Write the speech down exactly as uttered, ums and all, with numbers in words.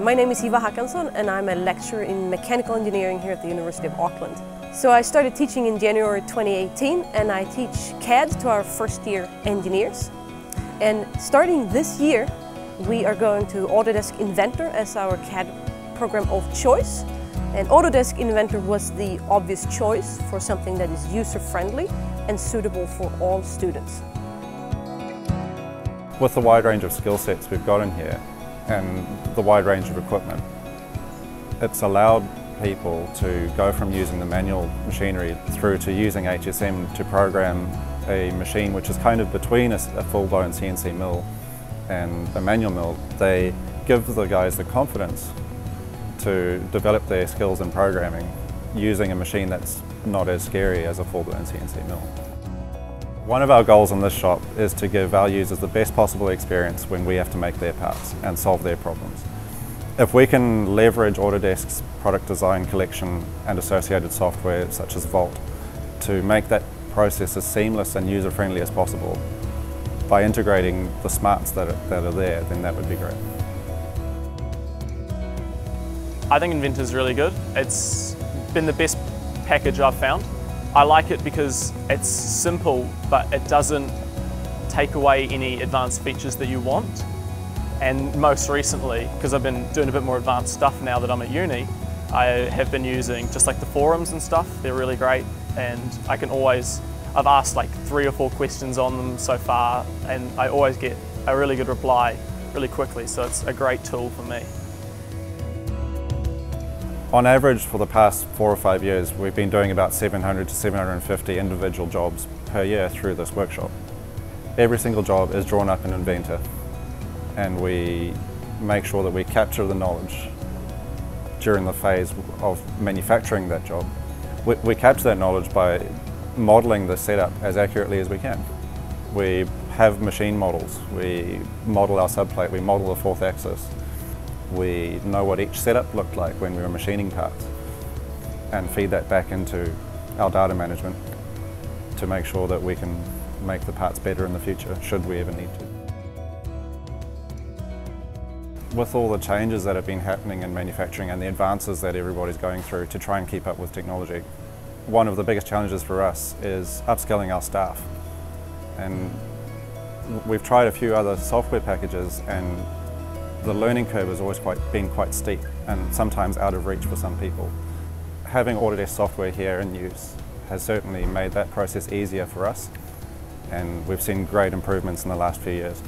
My name is Eva Hakanson and I'm a lecturer in mechanical engineering here at the University of Auckland. So I started teaching in January twenty eighteen and I teach C A D to our first year engineers. And starting this year, we are going to Autodesk Inventor as our C A D program of choice. And Autodesk Inventor was the obvious choice for something that is user-friendly and suitable for all students. With the wide range of skill sets we've got in here, and the wide range of equipment, it's allowed people to go from using the manual machinery through to using H S M to program a machine which is kind of between a, a full-blown C N C mill and a manual mill. They give the guys the confidence to develop their skills in programming using a machine that's not as scary as a full-blown C N C mill. One of our goals in this shop is to give our users the best possible experience when we have to make their parts and solve their problems. If we can leverage Autodesk's product design collection and associated software such as Vault to make that process as seamless and user-friendly as possible by integrating the smarts that are, that are there, then that would be great. I think Inventor's really good. It's been the best package I've found. I like it because it's simple, but it doesn't take away any advanced features that you want. And most recently, because I've been doing a bit more advanced stuff now that I'm at uni, I have been using just like the forums and stuff. They're really great, and I can always, I've asked like three or four questions on them so far, and I always get a really good reply really quickly, so it's a great tool for me. On average, for the past four or five years, we've been doing about seven hundred to seven hundred fifty individual jobs per year through this workshop. Every single job is drawn up in Inventor, and we make sure that we capture the knowledge during the phase of manufacturing that job. We, we capture that knowledge by modeling the setup as accurately as we can. We have machine models. We model our subplate. We model the fourth axis. We know what each setup looked like when we were machining parts and feed that back into our data management to make sure that we can make the parts better in the future, should we ever need to. With all the changes that have been happening in manufacturing and the advances that everybody's going through to try and keep up with technology, one of the biggest challenges for us is upskilling our staff. And we've tried a few other software packages, and the learning curve has always quite, been quite steep and sometimes out of reach for some people. Having Autodesk software here in use has certainly made that process easier for us, and we've seen great improvements in the last few years.